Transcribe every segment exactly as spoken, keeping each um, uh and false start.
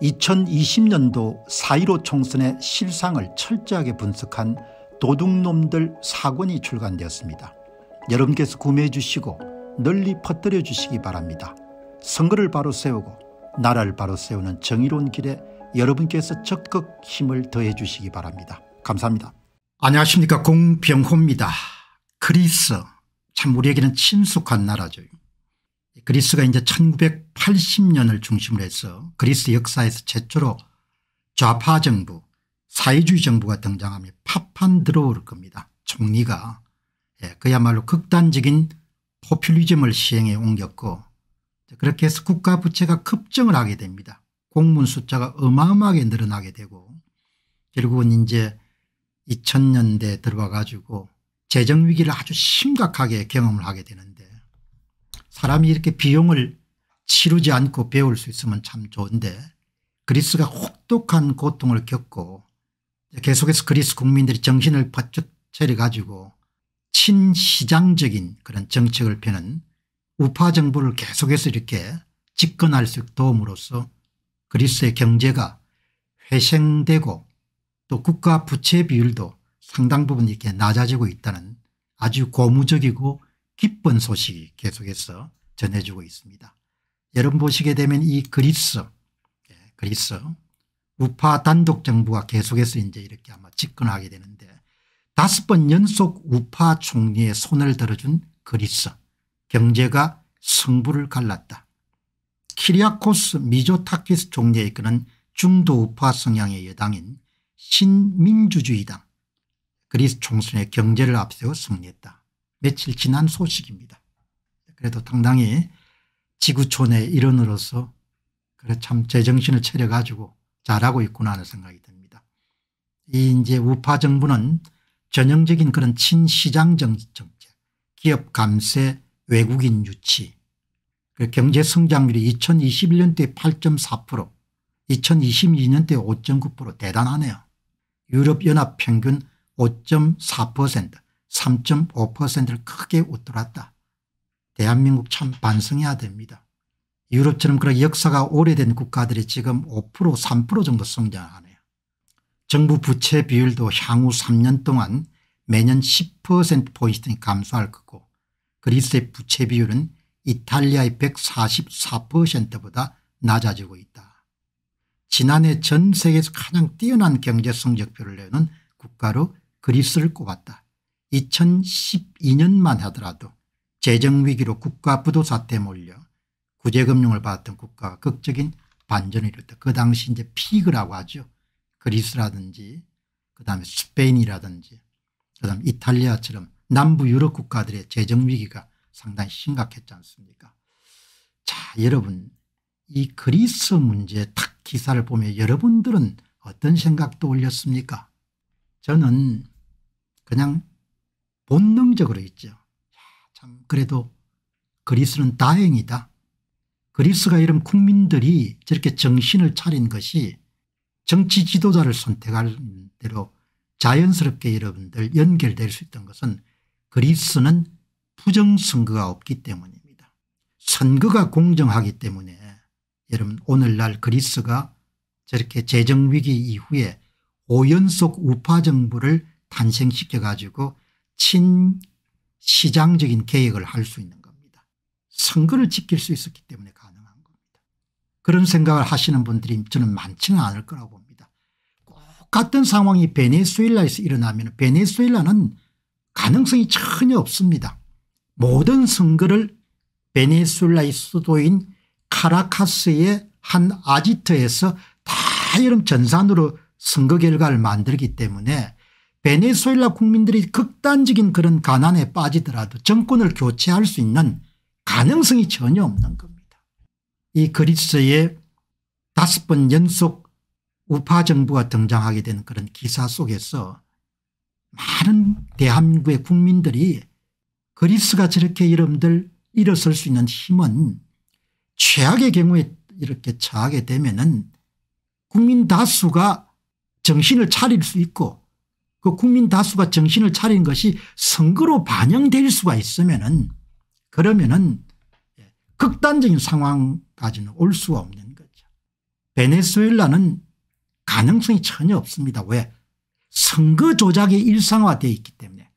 이천이십 년도 사 일오 총선의 실상을 철저하게 분석한 도둑놈들 사 권이 출간되었습니다. 여러분께서 구매해 주시고 널리 퍼뜨려 주시기 바랍니다. 선거를 바로 세우고 나라를 바로 세우는 정의로운 길에 여러분께서 적극 힘을 더해 주시기 바랍니다. 감사합니다. 안녕하십니까, 공병호입니다. 그리스, 참 우리에게는 친숙한 나라죠. 그리스가 이제 천구백팔십 년을 중심으로 해서 그리스 역사에서 최초로 좌파 정부, 사회주의 정부가 등장하며 파판드로울 겁니다. 총리가 그야말로 극단적인 포퓰리즘을 시행해 옮겼고, 그렇게 해서 국가 부채가 급증을 하게 됩니다. 공문 숫자가 어마어마하게 늘어나게 되고, 결국은 이제 이천 년대에 들어와 가지고 재정위기를 아주 심각하게 경험을 하게 되는데, 사람이 이렇게 비용을 치르지 않고 배울 수 있으면 참 좋은데, 그리스가 혹독한 고통을 겪고 계속해서 그리스 국민들이 정신을 바짝 차려 가지고 친시장적인 그런 정책을 펴는 우파 정부를 계속해서 이렇게 집권할 수 있도록 도움으로써 그리스의 경제가 회생되고 또 국가 부채 비율도 상당 부분 이렇게 낮아지고 있다는 아주 고무적이고 기쁜 소식이 계속해서 전해주고 있습니다. 여러분 보시게 되면 이 그리스, 그리스 우파 단독 정부가 계속해서 이제 이렇게 아마 집권하게 되는데, 다섯 번 연속 우파 총리의 손을 들어준 그리스, 경제가 승부를 갈랐다. 키리아코스 미조타키스 총리에 이끄는 중도 우파 성향의 여당인 신민주주의당, 그리스 총선의 경제를 앞세워 승리했다. 며칠 지난 소식입니다. 그래도 당당히 지구촌의 일원으로서 그래 참 제정신을 차려가지고 잘하고 있구나 하는 생각이 듭니다. 이 이제 우파 정부는 전형적인 그런 친시장 정책, 기업 감세, 외국인 유치, 경제 성장률이 이천이십일 년도에 팔 점 사 퍼센트, 이천이십이 년도에 오 점 구 퍼센트, 대단하네요. 유럽연합 평균 오 점 사 퍼센트, 삼 점 오 퍼센트를 크게 웃돌았다. 대한민국 참 반성해야 됩니다. 유럽처럼 그런 역사가 오래된 국가들이 지금 오 퍼센트, 삼 퍼센트 정도 성장하네요. 정부 부채 비율도 향후 삼 년 동안 매년 십 퍼센트 포인트 감소할 거고, 그리스의 부채 비율은 이탈리아의 백사십사 퍼센트보다 낮아지고 있다. 지난해 전 세계에서 가장 뛰어난 경제 성적표를 내는 국가로 그리스를 꼽았다. 이천십이 년만 하더라도 재정위기로 국가 부도사태에 몰려 구제금융을 받았던 국가가 극적인 반전을 이뤘다. 그 당시 이제 피그라고 하죠. 그리스라든지 그다음에 스페인이라든지 그다음에 이탈리아처럼 남부 유럽 국가들의 재정위기가 상당히 심각했지 않습니까? 자, 여러분, 이 그리스 문제 탁 기사를 보면 여러분들은 어떤 생각 떠올렸습니까? 저는 그냥 본능적으로 있죠. 참 그래도 그리스는 다행이다. 그리스가 이런 국민들이 저렇게 정신을 차린 것이 정치 지도자를 선택할 대로 자연스럽게 여러분들 연결될 수 있던 것은 그리스는 부정선거가 없기 때문입니다. 선거가 공정하기 때문에 여러분 오늘날 그리스가 저렇게 재정위기 이후에 오 연속 우파 정부를 탄생시켜 가지고 친시장적인 개혁을 할 수 있는 겁니다. 선거를 지킬 수 있었기 때문에 가능한 겁니다. 그런 생각을 하시는 분들이 저는 많지는 않을 거라고 봅니다. 꼭 같은 상황이 베네수엘라에서 일어나면 베네수엘라는 가능성이 전혀 없습니다. 모든 선거를 베네수엘라의 수도인 카라카스의 한 아지트에서 다 이런 전산으로 선거 결과를 만들기 때문에 베네수엘라 국민들이 극단적인 그런 가난에 빠지더라도 정권을 교체할 수 있는 가능성이 전혀 없는 겁니다. 이 그리스의 다섯 번 연속 우파 정부가 등장하게 된 그런 기사 속에서 많은 대한민국의 국민들이 그리스가 저렇게 여러분들 일어설 수 있는 힘은 최악의 경우에 이렇게 처하게 되면은 국민 다수가 정신을 차릴 수 있고, 그 국민 다수가 정신을 차린 것이 선거로 반영될 수가 있으면은, 그러면은 극단적인 상황까지는 올 수가 없는 거죠. 베네수엘라는 가능성이 전혀 없습니다. 왜? 선거 조작이 일상화되어 있기 때문에,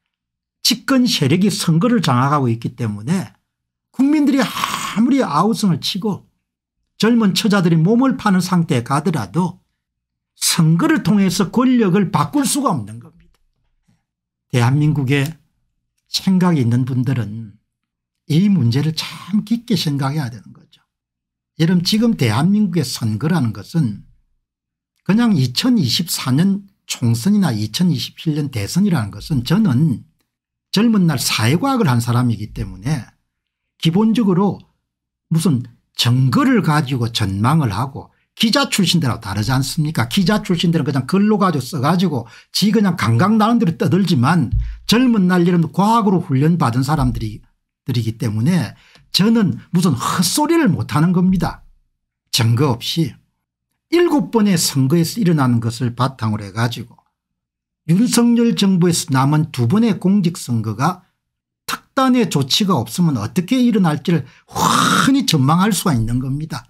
집권 세력이 선거를 장악하고 있기 때문에 국민들이 아무리 아우성을 치고 젊은 처자들이 몸을 파는 상태에 가더라도 선거를 통해서 권력을 바꿀 수가 없는 겁니다. 대한민국에 생각이 있는 분들은 이 문제를 참 깊게 생각해야 되는 거죠. 여러분, 지금 대한민국의 선거라는 것은 그냥 이천이십사 년 총선이나 이천이십칠 년 대선이라는 것은, 저는 젊은 날 사회과학을 한 사람이기 때문에 기본적으로 무슨 정거를 가지고 전망을 하고, 기자 출신들하고 다르지 않습니까? 기자 출신들은 그냥 글로 가지고 써가지고 지 그냥 강강 나는 대로 떠들지만, 젊은 날 이런 과학으로 훈련받은 사람들이 들이기 때문에 저는 무슨 헛소리를 못하는 겁니다. 증거 없이 일곱 번의 선거에서 일어나는 것을 바탕으로 해가지고 윤석열 정부에서 남은 두 번의 공직선거가 특단의 조치가 없으면 어떻게 일어날지를 훤히 전망할 수가 있는 겁니다.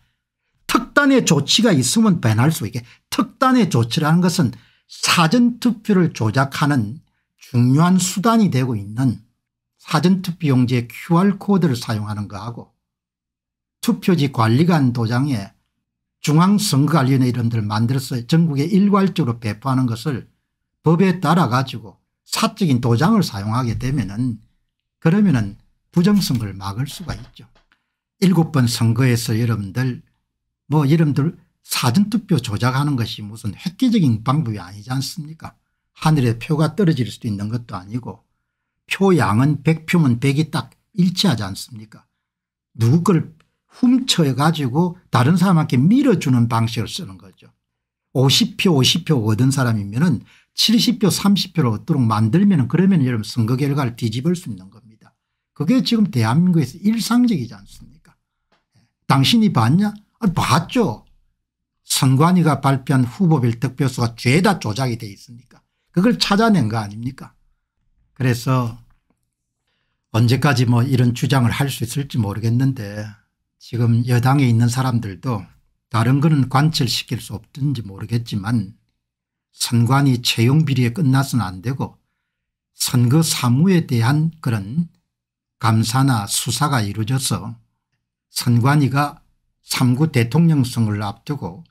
특단의 조치가 있으면 배날 수 있게, 특단의 조치라는 것은 사전투표를 조작하는 중요한 수단이 되고 있는 사전투표용지에 큐알코드를 사용하는 거하고, 투표지 관리관 도장에 중앙선거관리위원회 이런 데를 만들어서 전국에 일괄적으로 배포하는 것을 법에 따라 가지고 사적인 도장을 사용하게 되면은, 그러면은 부정선거를 막을 수가 있죠. 일곱 번 선거에서 여러분들 뭐 여러분들 사전투표 조작하는 것이 무슨 획기적인 방법이 아니지 않습니까? 하늘에 표가 떨어질 수도 있는 것도 아니고, 표양은 백 표면 백이 딱 일치하지 않습니까? 누구 걸 훔쳐가지고 다른 사람한테 밀어주는 방식을 쓰는 거죠. 오십 표 오십 표 얻은 사람이면은 칠십 표 삼십 표를 얻도록 만들면은, 그러면 여러분 선거 결과를 뒤집을 수 있는 겁니다. 그게 지금 대한민국에서 일상적이지 않습니까? 당신이 봤냐? 아니, 봤죠. 선관위가 발표한 후보별 득표수가 죄다 조작이 돼 있으니까 그걸 찾아낸 거 아닙니까? 그래서 언제까지 뭐 이런 주장을 할 수 있을지 모르겠는데, 지금 여당에 있는 사람들도 다른 거는 관철시킬 수 없든지 모르겠지만, 선관위 채용 비리에 끝나서는 안 되고 선거 사무에 대한 그런 감사나 수사가 이루어져서, 선관위가 삼 구 대통령 선거를 앞두고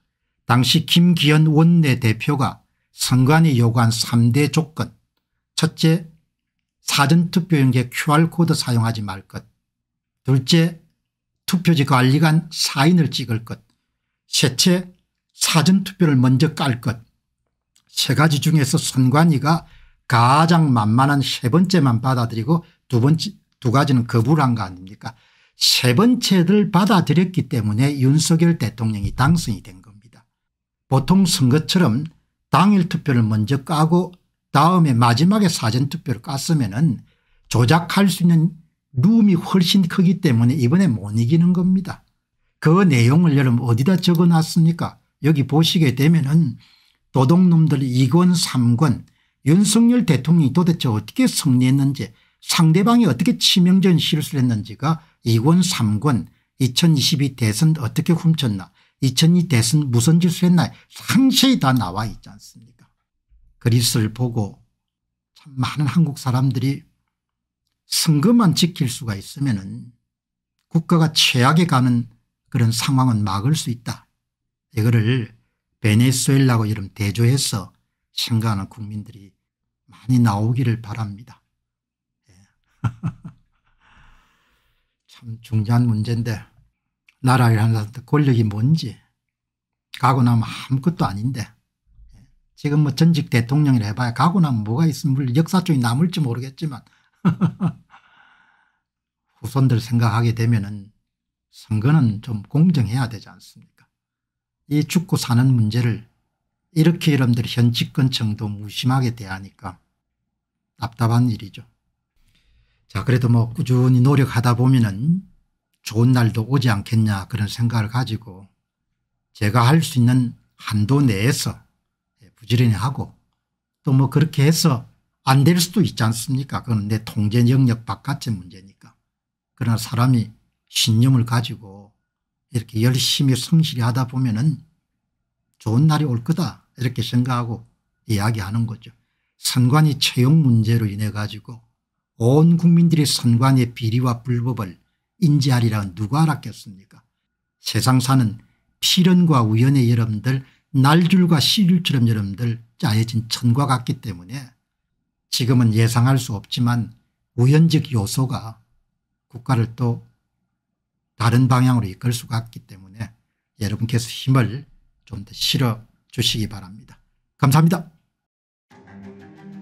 당시 김기현 원내대표가 선관위 요구한 삼 대 조건, 첫째, 사전투표용지에 큐알코드 사용하지 말 것, 둘째, 투표지 관리관 사인을 찍을 것, 셋째, 사전투표를 먼저 깔 것, 세 가지 중에서 선관위가 가장 만만한 세 번째만 받아들이고 두 번째, 두 가지는 거부를 한 거 아닙니까? 세 번째를 받아들였기 때문에 윤석열 대통령이 당선이 된 겁니다. 보통 선거처럼 당일 투표를 먼저 까고 다음에 마지막에 사전투표를 깠으면은 조작할 수 있는 룸이 훨씬 크기 때문에 이번에 못 이기는 겁니다. 그 내용을 여러분 어디다 적어놨습니까? 여기 보시게 되면은 도둑놈들 이 권 삼 권, 윤석열 대통령이 도대체 어떻게 승리했는지, 상대방이 어떻게 치명적인 실수를 했는지가 이 권 삼 권, 이천이십이 대선 어떻게 훔쳤나, 이천이 대선 무슨 짓을 했나 상세히 다 나와 있지 않습니까? 그리스를 보고 참 많은 한국 사람들이 선거만 지킬 수가 있으면은 국가가 최악에 가는 그런 상황은 막을 수 있다, 이거를 베네수엘라고 이름 대조해서 생각하는 국민들이 많이 나오기를 바랍니다. 예. 참 중요한 문제인데, 나라라는 사람한테 권력이 뭔지 가고 나면 아무것도 아닌데, 지금 뭐 전직 대통령이라 해봐야 가고 나면 뭐가 있으면 물론 역사적이 남을지 모르겠지만 후손들 생각하게 되면은 선거는 좀 공정해야 되지 않습니까? 이 죽고 사는 문제를 이렇게 여러분들이 현 집권층도 무심하게 대하니까 답답한 일이죠. 자, 그래도 뭐 꾸준히 노력하다 보면은 좋은 날도 오지 않겠냐, 그런 생각을 가지고 제가 할 수 있는 한도 내에서 부지런히 하고, 또 뭐 그렇게 해서 안 될 수도 있지 않습니까? 그건 내 통제 영역 바깥의 문제니까. 그러나 사람이 신념을 가지고 이렇게 열심히 성실히 하다 보면은 좋은 날이 올 거다 이렇게 생각하고 이야기하는 거죠. 선관위 채용 문제로 인해 가지고 온 국민들이 선관위의 비리와 불법을 인지하리라 누가 알았겠습니까? 세상 사는 필연과 우연의 여러분들 날줄과 시줄처럼 여러분들 짜여진 천과 같기 때문에 지금은 예상할 수 없지만 우연적 요소가 국가를 또 다른 방향으로 이끌 수가 있기 때문에 여러분께서 힘을 좀 더 실어 주시기 바랍니다. 감사합니다.